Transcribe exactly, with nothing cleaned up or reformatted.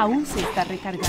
aún se está recargando.